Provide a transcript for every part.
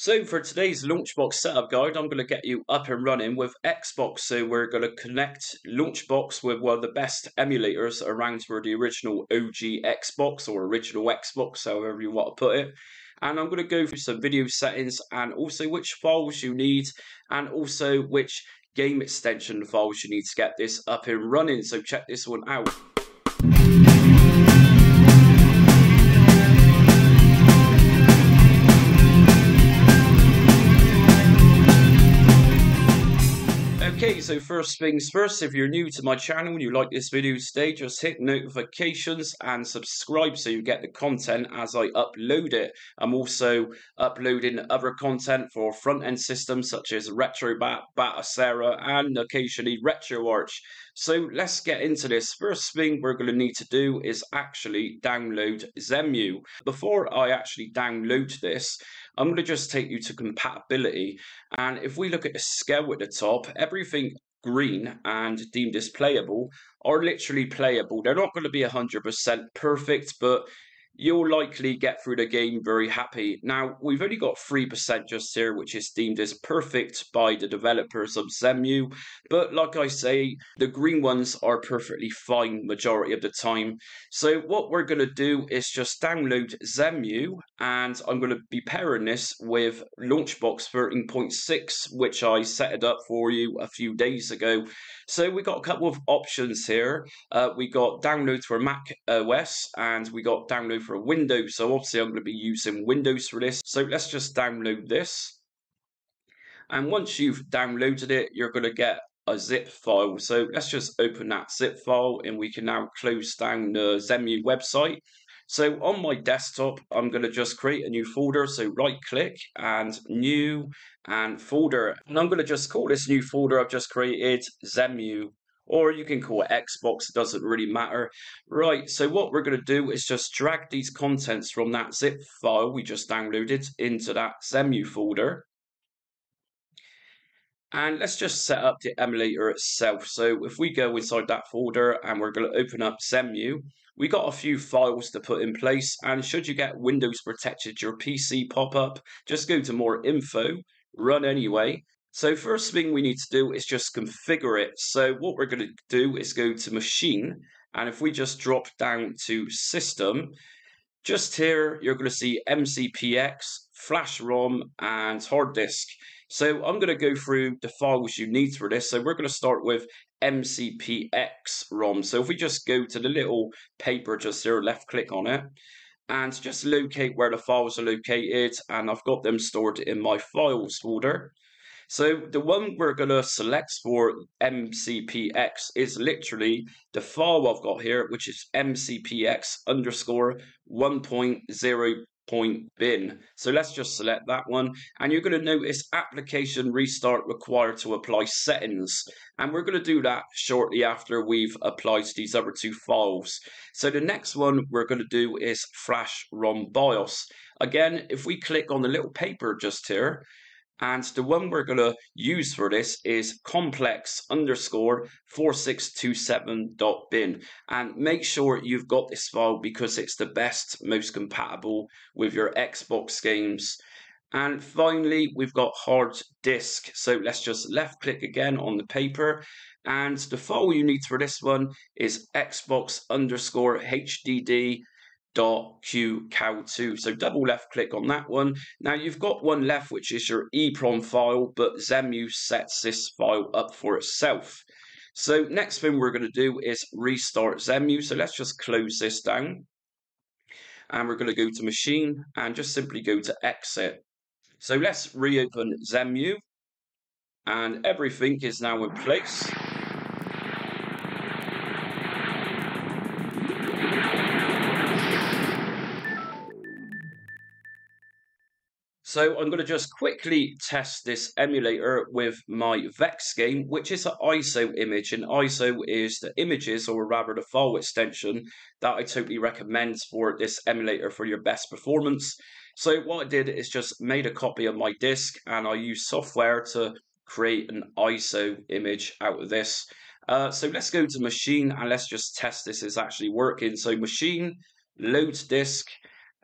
So for today's LaunchBox setup guide, I'm going to get you up and running with Xbox. So we're going to connect LaunchBox with one of the best emulators around for the original OG Xbox or original Xbox, however you want to put it. And I'm going to go through some video settings and also which files you need and also which game extension files you need to get this up and running. So check this one out. Okay, so first things first, if you're new to my channel and you like this video today, just hit notifications and subscribe so you get the content as I upload it. I'm also uploading other content for front-end systems such as RetroBat, Batacera and occasionally RetroArch. So let's get into this. First thing we're going to need to do is actually download Xemu. Before I actually download this, I'm going to just take you to compatibility, and if we look at the scale at the top, everything green and deemed as playable are literally playable. They're not going to be 100% perfect, but you'll likely get through the game very happy. Now, we've only got 3% just here, which is deemed as perfect by the developers of Xemu. But like I say, the green ones are perfectly fine majority of the time. So what we're going to do is just download Xemu, and I'm going to be pairing this with LaunchBox 13.6, which I set it up for you a few days ago. So we got a couple of options here. We got download for Mac OS, and we got download for Windows. So obviously I'm going to be using Windows for this, so let's just download this. And once you've downloaded it, you're going to get a zip file, so let's just open that zip file, and we can now close down the Xemu website. So on my desktop, I'm going to just create a new folder, so right click and new and folder, and I'm going to just call this new folder I've just created Xemu. Or you can call it Xbox, it doesn't really matter. Right, so what we're going to do is just drag these contents from that zip file we just downloaded into that Xemu folder. And let's just set up the emulator itself. So if we go inside that folder and we're going to open up Xemu, we got a few files to put in place. And should you get Windows protected, your PC pop-up, just go to more info, run anyway. So first thing we need to do is just configure it. So what we're going to do is go to machine, and if we just drop down to system, just here you're going to see MCPX, flash ROM and hard disk. So I'm going to go through the files you need for this. So we're going to start with MCPX ROM. So if we just go to the little paper just here, left click on it, and just locate where the files are located, and I've got them stored in my files folder. So the one we're going to select for MCPX is literally the file I've got here, which is MCPX_1.0.bin. So let's just select that one. And you're going to notice application restart required to apply settings. And we're going to do that shortly after we've applied to these other two files. So the next one we're going to do is flash ROM BIOS. Again, if we click on the little paper just here, and the one we're going to use for this is complex_4627.bin. And make sure you've got this file because it's the best, most compatible with your Xbox games. And finally, we've got hard disk. So let's just left click again on the paper. And the file you need for this one is Xbox_hdd.qcow2. So double left click on that one. Now you've got one left, which is your EEPROM file, but Xemu sets this file up for itself. So next thing we're going to do is restart Xemu. So let's just close this down, and we're going to go to machine and just simply go to exit. So let's reopen Xemu, and everything is now in place. So I'm going to just quickly test this emulator with my VEX game, which is an ISO image, and ISO is the images, or rather the file extension, that I totally recommend for this emulator for your best performance. So what I did is just made a copy of my disk, and I used software to create an ISO image out of this. So let's go to machine and let's just test this is actually working. So machine, load disk,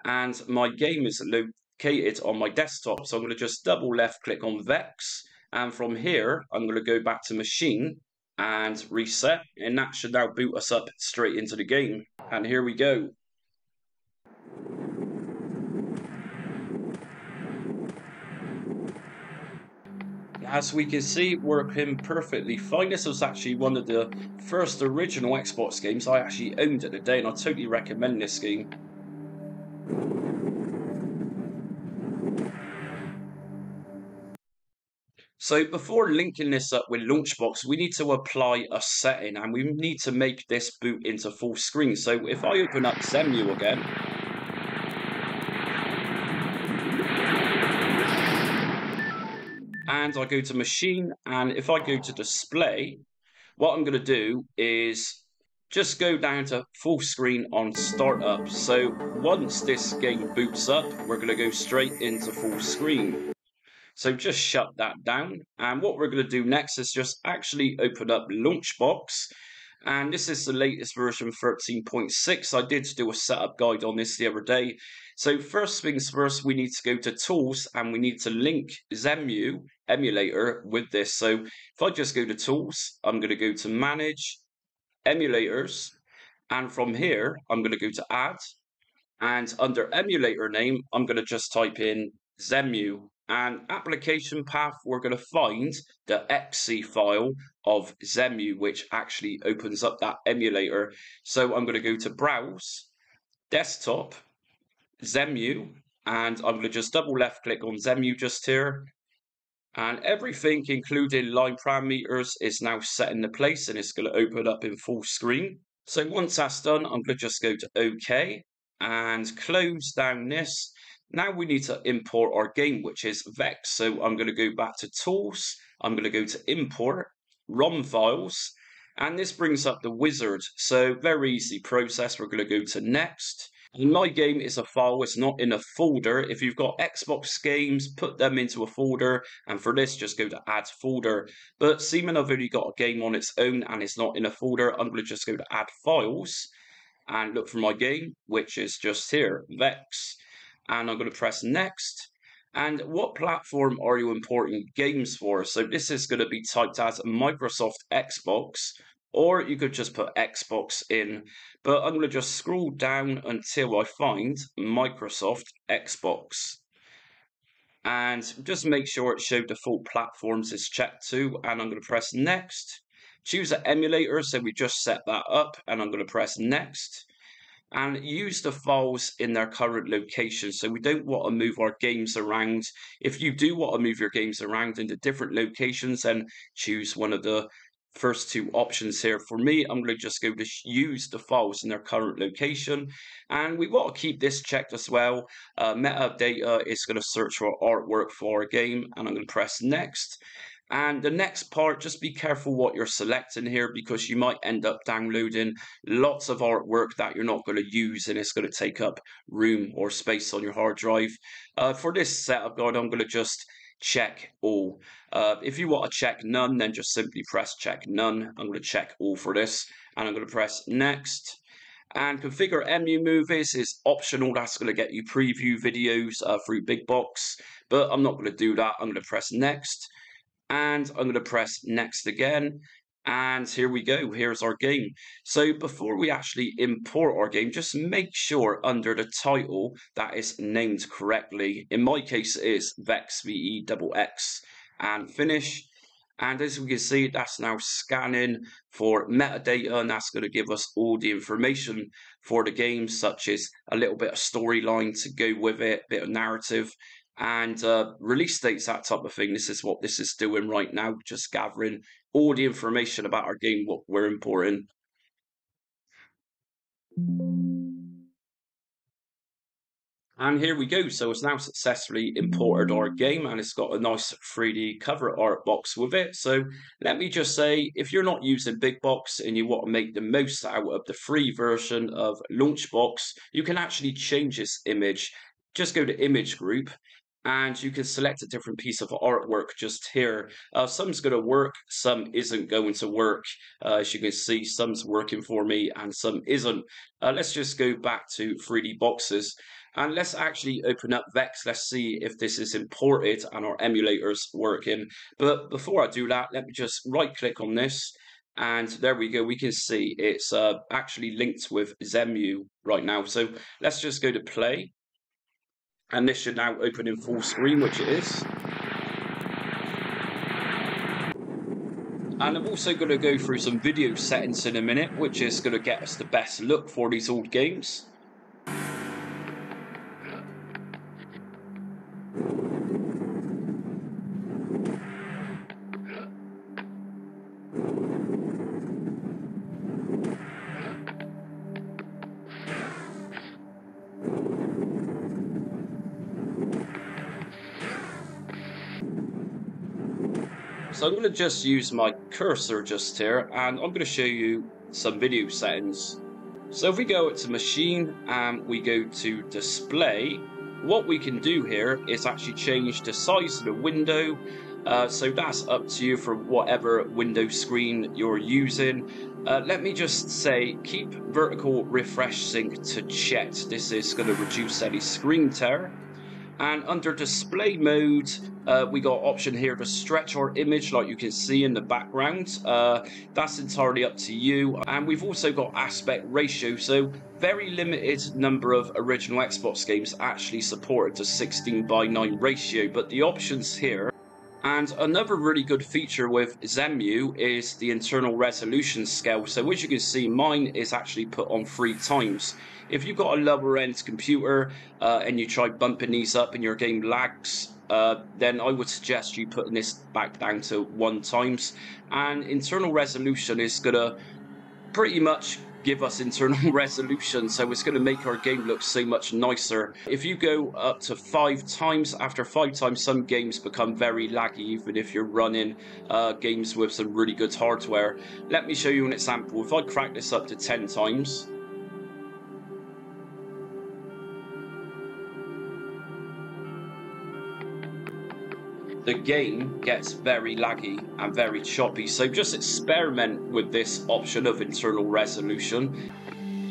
and my game is loaded located on my desktop. So I'm going to just double left click on VEX, and from here I'm going to go back to machine and reset, and that should now boot us up straight into the game. And here we go. As we can see, working perfectly fine. This was actually one of the first original Xbox games I actually owned at the day, and I totally recommend this game. So before linking this up with LaunchBox, we need to apply a setting, and we need to make this boot into full screen. So if I open up Xemu again, and I go to machine, and if I go to display, what I'm going to do is just go down to full screen on startup. So once this game boots up, we're going to go straight into full screen. So just shut that down, and what we're going to do next is just actually open up LaunchBox, and this is the latest version 13.6. I did do a setup guide on this the other day. So first things first, we need to go to tools, and we need to link Xemu emulator with this. So if I just go to tools, I'm going to go to manage emulators, and from here I'm going to go to add, and under emulator name I'm going to just type in Xemu. And application path, we're going to find the .exe file of Xemu, which actually opens up that emulator. So I'm going to go to browse, desktop, Xemu, and I'm going to just double left click on Xemu just here. And everything, including line parameters, is now set into place, and it's going to open up in full screen. So once that's done, I'm going to just go to OK and close down this. Now we need to import our game, which is VEX. So I'm going to go back to Tools. I'm going to go to Import, ROM Files, and this brings up the wizard. So very easy process. We're going to go to Next. And my game is a file. It's not in a folder. If you've got Xbox games, put them into a folder. And for this, just go to Add Folder. But seeming I've already got a game on its own and it's not in a folder, I'm going to just go to Add Files and look for my game, which is just here, VEX. And I'm going to press next. And what platform are you importing games for? So this is going to be typed as Microsoft Xbox, or you could just put Xbox in. But I'm going to just scroll down until I find Microsoft Xbox. And just make sure it shows default platforms is checked to. And I'm going to press next. Choose an emulator, so we just set that up. And I'm going to press next. And use the files in their current location. So we don't want to move our games around. If you do want to move your games around into different locations, then choose one of the first two options here. For me, I'm going to just go to use the files in their current location. And we want to keep this checked as well. Metadata is going to search for artwork for our game, and I'm going to press next. And the next part, just be careful what you're selecting here, because you might end up downloading lots of artwork that you're not going to use, and it's going to take up room or space on your hard drive. For this setup guide, I'm going to just check all. If you want to check none, then just simply press check none. I'm going to check all for this, and I'm going to press next. And configure Xemu movies is optional. That's going to get you preview videos through Big Box, but I'm not going to do that. I'm going to press next. And I'm going to press next again, and here we go, here's our game. So before we actually import our game, just make sure under the title that is named correctly. In my case it is VEX, VEX, and finish. And as we can see, that's now scanning for metadata, and that's going to give us all the information for the game, such as a little bit of storyline to go with it, a bit of narrative, and release dates, that type of thing. This is what this is doing right now, just gathering all the information about our game, what we're importing. And here we go. So it's now successfully imported our game, and it's got a nice 3D cover art box with it. So let me just say, if you're not using Big Box and you want to make the most out of the free version of LaunchBox, you can actually change this image. Just go to image group, and you can select a different piece of artwork just here. Some's going to work, some isn't going to work. As you can see, some's working for me and some isn't. Let's just go back to 3D boxes and let's actually open up VEX. Let's see if this is imported and our emulator's working. But before I do that, let me just right click on this. And there we go, we can see it's actually linked with Xemu right now. So let's just go to play. And this should now open in full screen, which it is. And I'm also going to go through some video settings in a minute, which is going to get us the best look for these old games. So I'm going to just use my cursor just here and I'm going to show you some video settings. So if we go to machine and we go to display, what we can do here is actually change the size of the window. So that's up to you for whatever window screen you're using. Let me just say keep vertical refresh sync to checked. This is going to reduce any screen tear. And under display mode, we got option here to stretch our image like you can see in the background. That's entirely up to you. And we've also got aspect ratio. So very limited number of original Xbox games actually supported the 16:9 ratio. But the options here. And another really good feature with Xemu is the internal resolution scale. So as you can see, mine is actually put on 3x. If you've got a lower end computer and you try bumping these up and your game lags, then I would suggest you putting this back down to 1x. And internal resolution is gonna pretty much give us internal resolution, so it's going to make our game look so much nicer. If you go up to 5x, after 5x some games become very laggy, even if you're running games with some really good hardware. Let me show you an example. If I crack this up to 10x, the game gets very laggy and very choppy. So just experiment with this option of internal resolution.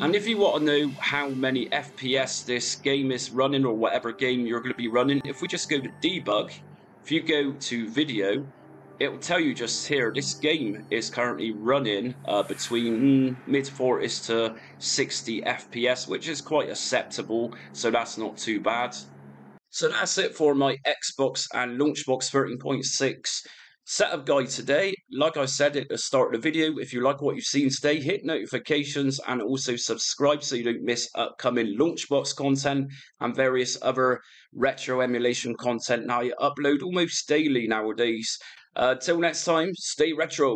And if you want to know how many FPS this game is running or whatever game you're going to be running, if we just go to debug, if you go to video, it will tell you just here, this game is currently running between mid-40s to 60 FPS, which is quite acceptable. So that's not too bad. So that's it for my Xbox and LaunchBox 13.6 setup guide today. Like I said at the start of the video, if you like what you've seen today, hit notifications and also subscribe so you don't miss upcoming LaunchBox content and various other retro emulation content that I upload almost daily nowadays. Till next time, stay retro.